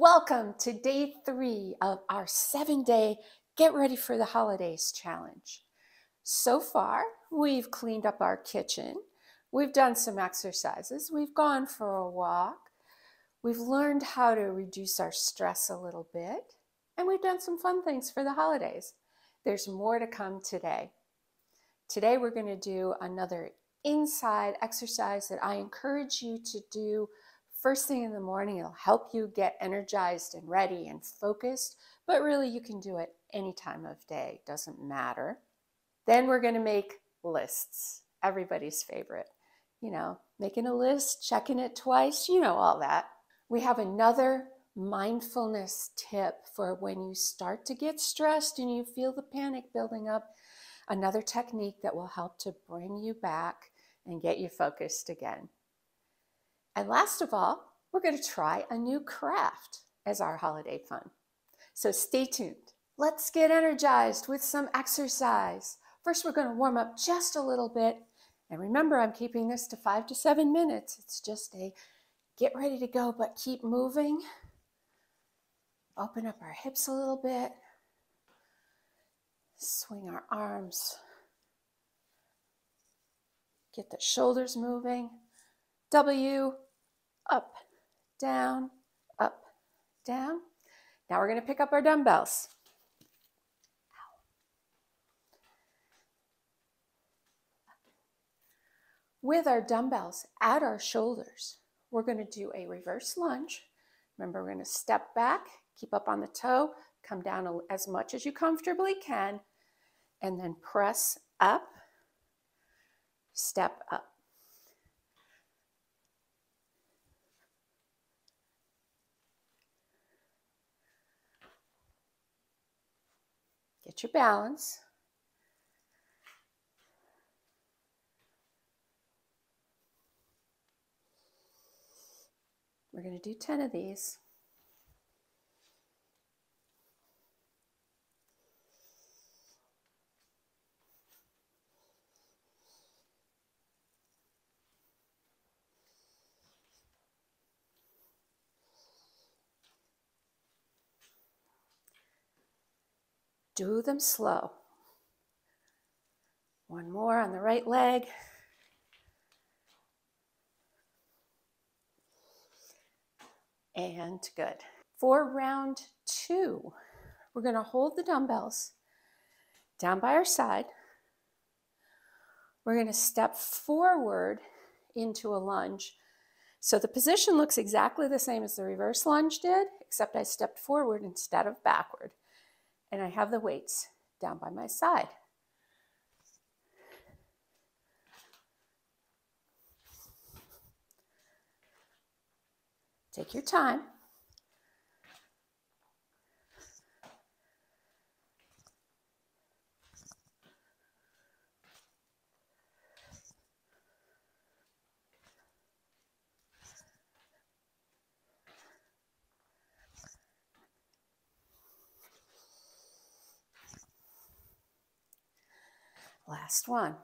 Welcome to day 3 of our 7-day Get Ready for the Holidays challenge. So far, we've cleaned up our kitchen, we've done some exercises, we've gone for a walk, we've learned how to reduce our stress a little bit, and we've done some fun things for the holidays. There's more to come today. Today we're going to do another inside exercise that I encourage you to do first thing in the morning. It'll help you get energized and ready and focused, but really you can do it any time of day, doesn't matter. Then we're gonna make lists, everybody's favorite. You know, making a list, checking it twice, you know all that. We have another mindfulness tip for when you start to get stressed and you feel the panic building up, another technique that will help to bring you back and get you focused again. And last of all, we're going to try a new craft as our holiday fun. So stay tuned. Let's get energized with some exercise. First, we're going to warm up just a little bit. And remember, I'm keeping this to 5 to 7 minutes. It's just a get ready to go, but keep moving. Open up our hips a little bit. Swing our arms. Get the shoulders moving. W, up, down, up, down. Now we're going to pick up our dumbbells. With our dumbbells at our shoulders, we're going to do a reverse lunge. Remember, we're going to step back, keep up on the toe, come down as much as you comfortably can, and then press up, step up. Get your balance. We're going to do 10 of these. Do them slow. One more on the right leg. And good. For round 2, we're going to hold the dumbbells down by our side. We're going to step forward into a lunge. So the position looks exactly the same as the reverse lunge did, except I stepped forward instead of backward. And I have the weights down by my side. Take your time. Last one.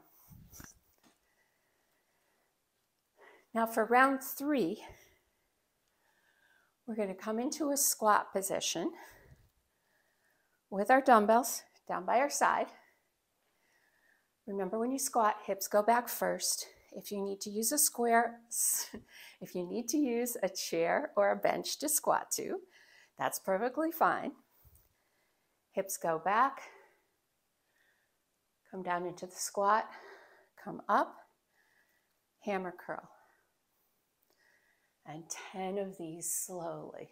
Now for round 3, we're going to come into a squat position with our dumbbells down by our side. Remember, when you squat, hips go back first. If you need to use a square, if you need to use a chair or a bench to squat to, that's perfectly fine. Hips go back. Come down into the squat, come up, hammer curl. And 10 of these slowly.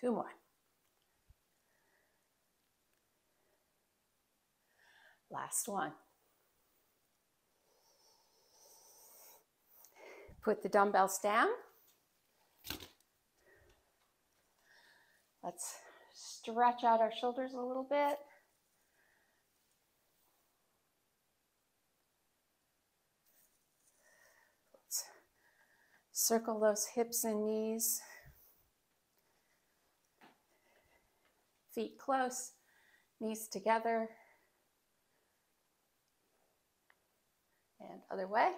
Two more. Last one. Put the dumbbells down. Let's stretch out our shoulders a little bit. Let's circle those hips and knees. Feet close, knees together. And other way.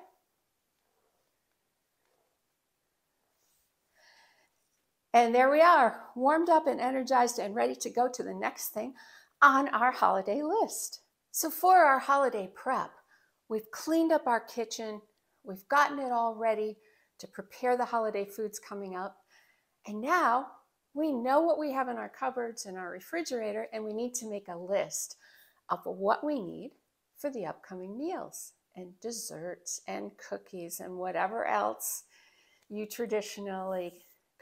And there we are, warmed up and energized and ready to go to the next thing on our holiday list. So for our holiday prep, we've cleaned up our kitchen, we've gotten it all ready to prepare the holiday foods coming up. And now we know what we have in our cupboards and our refrigerator, and we need to make a list of what we need for the upcoming meals and desserts and cookies and whatever else you traditionally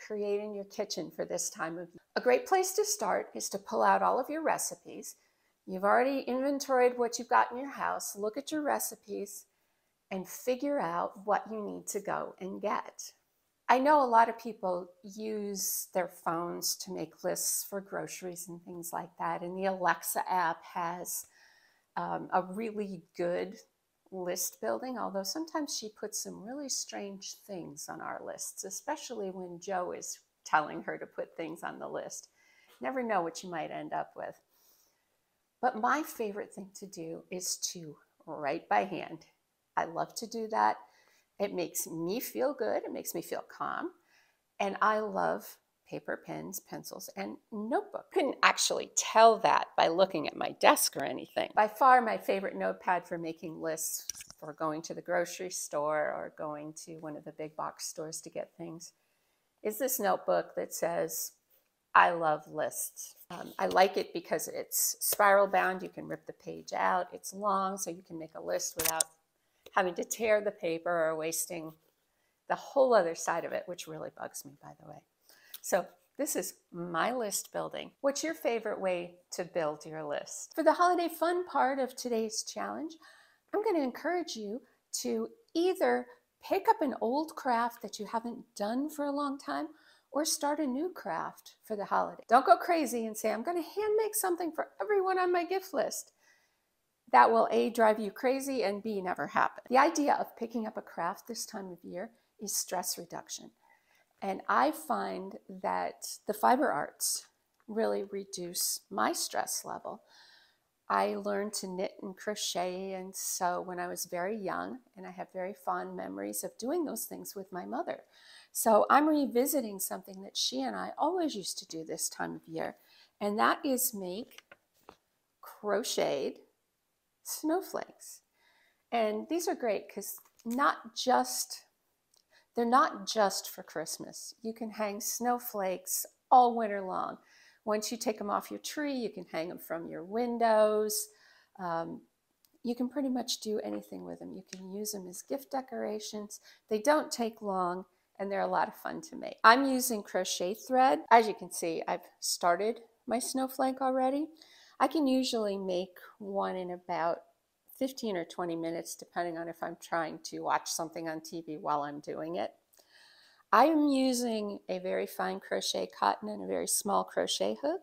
create in your kitchen for this time of year. A great place to start is to pull out all of your recipes. You've already inventoried what you've got in your house. Look at your recipes and figure out what you need to go and get. I know a lot of people use their phones to make lists for groceries and things like that, and the Alexa app has a really good list building, although sometimes she puts some really strange things on our lists, especially when Joe is telling her to put things on the list. Never know what you might end up with. But my favorite thing to do is to write by hand. I love to do that. It makes me feel good. It makes me feel calm. And I love paper, pens, pencils, and notebook. I couldn't actually tell that by looking at my desk or anything. By far my favorite notepad for making lists, for going to the grocery store or going to one of the big box stores to get things, is this notebook that says, I love lists. I like it because it's spiral bound. You can rip the page out. It's long, so you can make a list without having to tear the paper or wasting the whole other side of it, which really bugs me, by the way. So this is my list building. What's your favorite way to build your list? For the holiday fun part of today's challenge, I'm going to encourage you to either pick up an old craft that you haven't done for a long time or start a new craft for the holiday. Don't go crazy and say, I'm going to hand make something for everyone on my gift list. That will A, drive you crazy, and B, never happen. The idea of picking up a craft this time of year is stress reduction. And I find that the fiber arts really reduce my stress level. I learned to knit and crochet and sew when I was very young, and I have very fond memories of doing those things with my mother. So I'm revisiting something that she and I always used to do this time of year, and that is make crocheted snowflakes. And these are great because they're not just for Christmas. You can hang snowflakes all winter long. Once you take them off your tree, you can hang them from your windows. You can pretty much do anything with them. You can use them as gift decorations. They don't take long, and they're a lot of fun to make. I'm using crochet thread. As you can see, I've started my snowflake already. I can usually make one in about 15 or 20 minutes, depending on if I'm trying to watch something on TV while I'm doing it. I'm using a very fine crochet cotton and a very small crochet hook,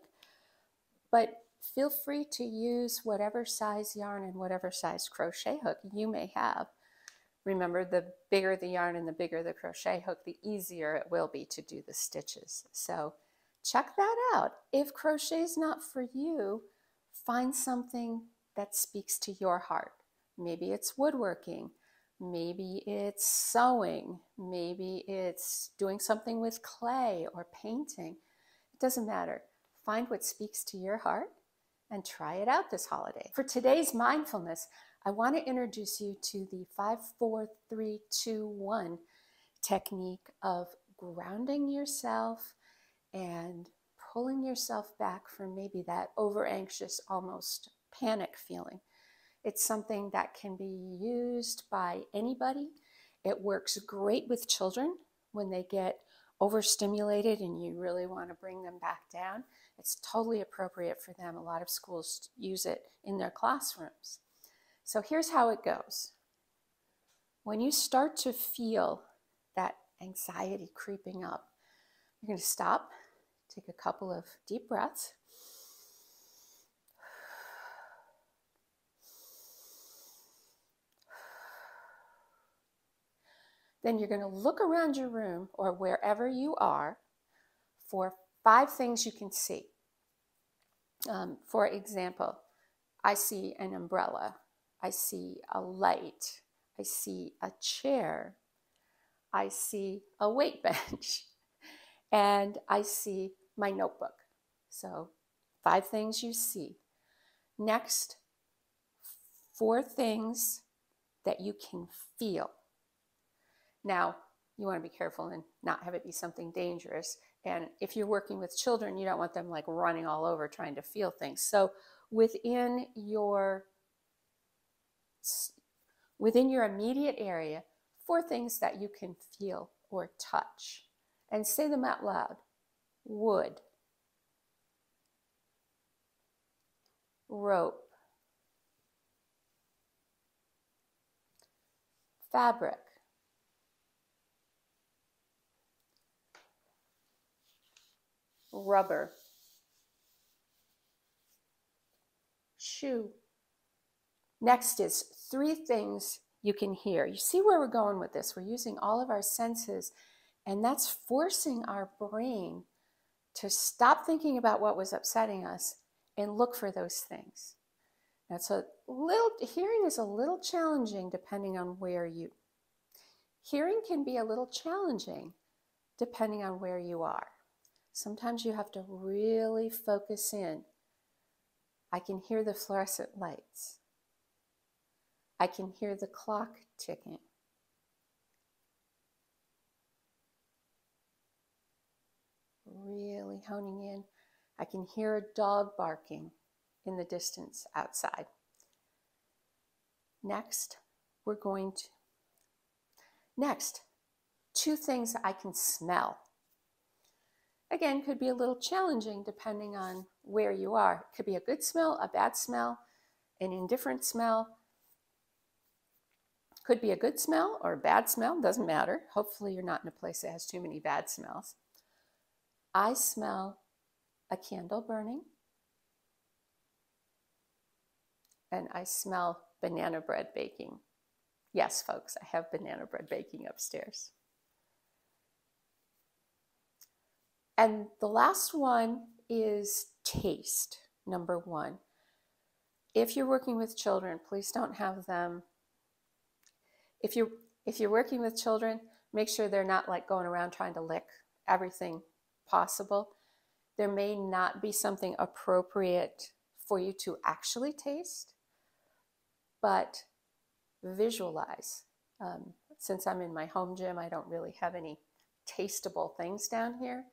but feel free to use whatever size yarn and whatever size crochet hook you may have. Remember, the bigger the yarn and the bigger the crochet hook, the easier it will be to do the stitches. So check that out. If crochet is not for you, find something that speaks to your heart. Maybe it's woodworking, maybe it's sewing, maybe it's doing something with clay or painting. It doesn't matter. Find what speaks to your heart and try it out this holiday. For today's mindfulness, I want to introduce you to the 5-4-3-2-1 technique of grounding yourself and pulling yourself back from maybe that over-anxious, almost panic feeling. It's something that can be used by anybody. It works great with children when they get overstimulated and you really want to bring them back down. It's totally appropriate for them. A lot of schools use it in their classrooms. So here's how it goes. When you start to feel that anxiety creeping up. You're going to stop, take a couple of deep breaths. Then you're going to look around your room or wherever you are for 5 things you can see. For example, I see an umbrella. I see a light. I see a chair. I see a weight bench. And I see my notebook. So 5 things you see. Next, 4 things that you can feel. Now, you want to be careful and not have it be something dangerous. And if you're working with children, you don't want them like running all over trying to feel things. So within your immediate area, 4 things that you can feel or touch. And say them out loud. Wood. Rope. Fabric. Rubber. Shoe. Next is 3 things you can hear. You see where we're going with this. We're using all of our senses, and that's forcing our brain to stop thinking about what was upsetting us and look for those things. And so hearing is a little challenging depending on where you. Hearing can be a little challenging depending on where you are. Sometimes you have to really focus in. I can hear the fluorescent lights. I can hear the clock ticking. Really honing in. I can hear a dog barking in the distance outside. Next, we're going to... Next, 2 things I can smell. Again, could be a little challenging depending on where you are. It could be a good smell, a bad smell, an indifferent smell. Could be a good smell or a bad smell, doesn't matter. Hopefully you're not in a place that has too many bad smells. I smell a candle burning, and I smell banana bread baking. Yes, folks, I have banana bread baking upstairs. And the last one is taste, number 1. If you're working with children, please don't have them. If you're working with children, make sure they're not like going around trying to lick everything possible. There may not be something appropriate for you to actually taste, but visualize. Since I'm in my home gym, I don't really have any tastable things down here.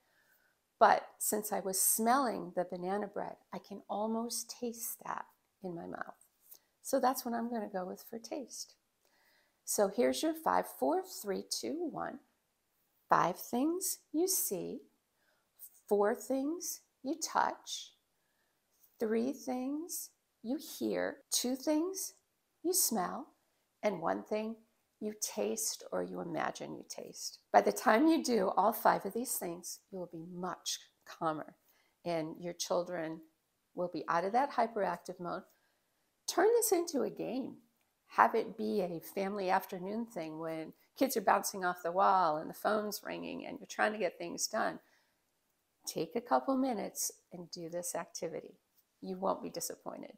But since I was smelling the banana bread, I can almost taste that in my mouth. So that's what I'm going to go with for taste. So here's your 5, 4, 3, 2, 1. 5 things you see, 4 things you touch, 3 things you hear, 2 things you smell, and 1 thing you taste or you imagine you taste. By the time you do all 5 of these things, you will be much calmer and your children will be out of that hyperactive mode. Turn this into a game. Have it be a family afternoon thing when kids are bouncing off the wall and the phone's ringing and you're trying to get things done. Take a couple minutes and do this activity. You won't be disappointed.